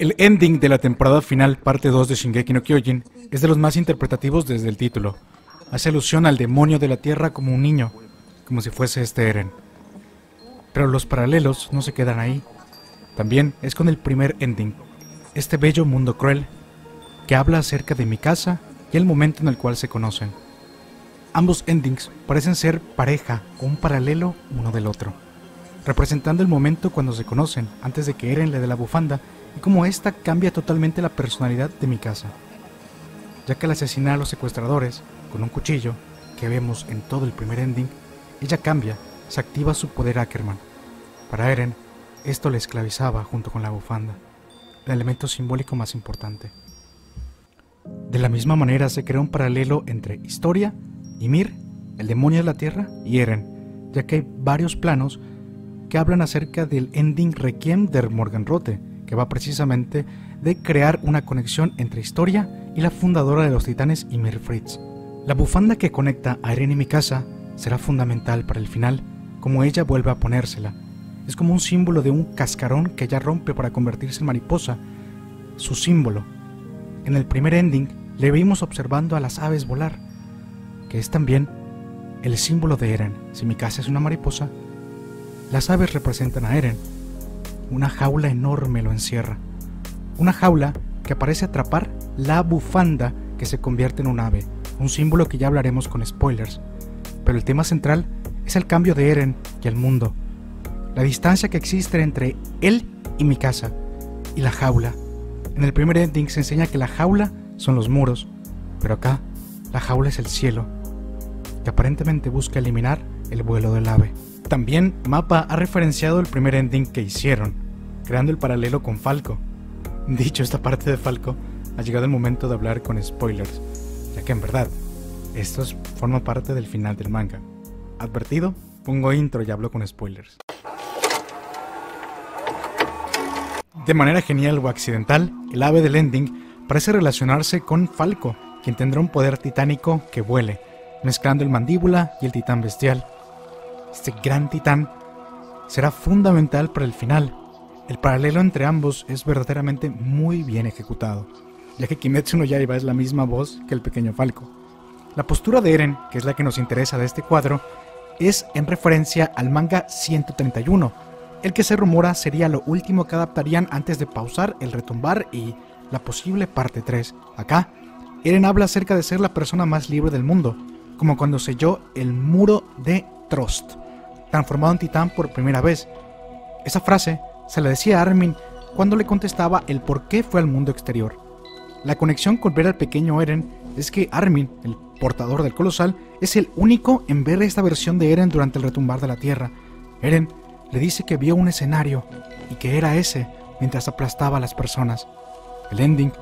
El ending de la temporada final, parte 2 de Shingeki no Kyojin, es de los más interpretativos desde el título. Hace alusión al demonio de la tierra como un niño, como si fuese este Eren. Pero los paralelos no se quedan ahí. También es con el primer ending, este bello mundo cruel, que habla acerca de Mikasa y el momento en el cual se conocen. Ambos endings parecen ser pareja o un paralelo uno del otro, representando el momento cuando se conocen, antes de que Eren le dé la bufanda, y cómo esta cambia totalmente la personalidad de Mikasa, ya que al asesinar a los secuestradores con un cuchillo, que vemos en todo el primer ending, ella cambia, se activa su poder Ackerman. Para Eren, esto le esclavizaba junto con la bufanda, el elemento simbólico más importante. De la misma manera se crea un paralelo entre Historia, Ymir, el demonio de la tierra, y Eren, ya que hay varios planos que hablan acerca del ending Requiem de Morgan Rote, que va precisamente de crear una conexión entre Historia y la fundadora de los titanes, Ymir Fritz. La bufanda que conecta a Eren y Mikasa será fundamental para el final, como ella vuelve a ponérsela. Es como un símbolo de un cascarón que ella rompe para convertirse en mariposa, su símbolo. En el primer ending le vimos observando a las aves volar, que es también el símbolo de Eren. Si Mikasa es una mariposa, las aves representan a Eren. Una jaula enorme lo encierra, una jaula que parece atrapar la bufanda que se convierte en un ave, un símbolo que ya hablaremos con spoilers, pero el tema central es el cambio de Eren y el mundo, la distancia que existe entre él y Mikasa, y la jaula. En el primer ending se enseña que la jaula son los muros, pero acá la jaula es el cielo, que aparentemente busca eliminar el vuelo del ave. También Mappa ha referenciado el primer ending que hicieron, creando el paralelo con Falco. Dicho esta parte de Falco, ha llegado el momento de hablar con spoilers, ya que en verdad, estos forman parte del final del manga. Advertido, pongo intro y hablo con spoilers. De manera genial o accidental, el ave del ending parece relacionarse con Falco, quien tendrá un poder titánico que vuele, mezclando el Mandíbula y el Titán Bestial. Este gran titán será fundamental para el final. El paralelo entre ambos es verdaderamente muy bien ejecutado, ya que Kimetsu no Yaiba es la misma voz que el pequeño Falco. La postura de Eren, que es la que nos interesa de este cuadro, es en referencia al manga 131, el que se rumora sería lo último que adaptarían antes de pausar el retumbar y la posible parte 3. Acá, Eren habla acerca de ser la persona más libre del mundo, como cuando selló el muro de Trost, transformado en titán por primera vez. Esa frase se la decía a Armin cuando le contestaba el por qué fue al mundo exterior. La conexión con ver al pequeño Eren es que Armin, el portador del colosal, es el único en ver esta versión de Eren durante el retumbar de la tierra. Eren le dice que vio un escenario y que era ese mientras aplastaba a las personas. El ending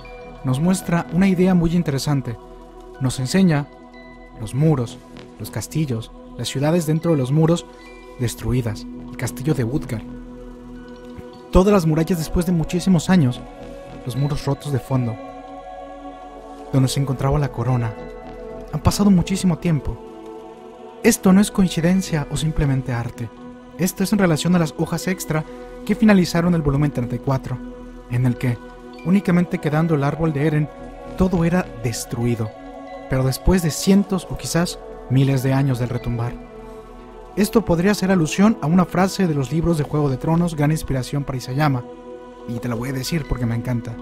nos muestra una idea muy interesante. Nos enseña los muros, los castillos, las ciudades dentro de los muros destruidas, el castillo de Wodgar, todas las murallas después de muchísimos años, los muros rotos de fondo, donde se encontraba la corona. Han pasado muchísimo tiempo. Esto no es coincidencia o simplemente arte. Esto es en relación a las hojas extra que finalizaron el volumen 34, en el que, únicamente quedando el árbol de Eren, todo era destruido, pero después de cientos o quizás miles de años del retumbar. Esto podría ser alusión a una frase de los libros de Juego de Tronos, gran inspiración para Isayama, y te la voy a decir porque me encanta.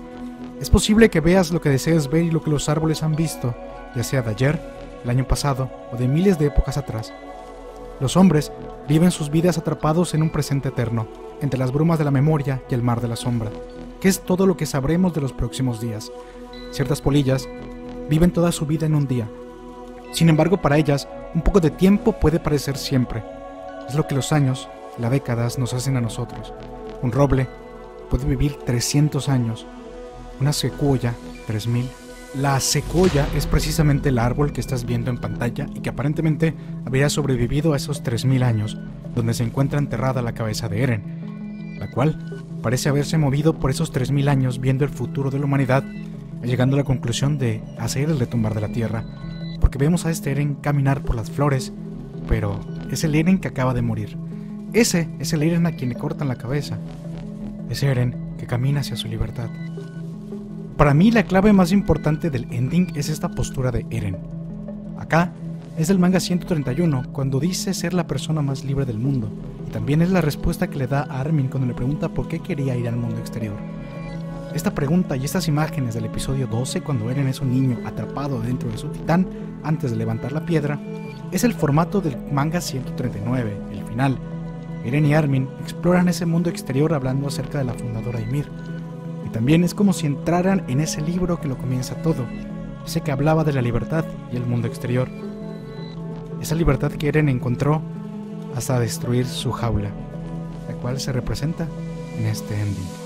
Es posible que veas lo que deseas ver y lo que los árboles han visto, ya sea de ayer, el año pasado o de miles de épocas atrás. Los hombres viven sus vidas atrapados en un presente eterno, entre las brumas de la memoria y el mar de la sombra, que es todo lo que sabremos de los próximos días. Ciertas polillas viven toda su vida en un día. Sin embargo, para ellas, un poco de tiempo puede parecer siempre. Es lo que los años, las décadas, nos hacen a nosotros. Un roble puede vivir 300 años, una secuoya 3000. La secuoya es precisamente el árbol que estás viendo en pantalla y que aparentemente habría sobrevivido a esos 3000 años, donde se encuentra enterrada la cabeza de Eren, la cual parece haberse movido por esos 3000 años viendo el futuro de la humanidad, llegando a la conclusión de hacer el retumbar de la tierra. Porque vemos a este Eren caminar por las flores, pero es el Eren que acaba de morir. Ese es el Eren a quien le cortan la cabeza. Ese Eren que que camina hacia su libertad. Para mí la clave más importante del ending es esta postura de Eren. Acá es del manga 131, cuando dice ser la persona más libre del mundo, y también es la respuesta que le da a Armin cuando le pregunta por qué quería ir al mundo exterior. Esta pregunta y estas imágenes del episodio 12, cuando Eren es un niño atrapado dentro de su titán antes de levantar la piedra, es el formato del manga 139, el final. Eren y Armin exploran ese mundo exterior hablando acerca de la fundadora Ymir. Y también es como si entraran en ese libro que lo comienza todo, ese que hablaba de la libertad y el mundo exterior. Esa libertad que Eren encontró hasta destruir su jaula, la cual se representa en este ending.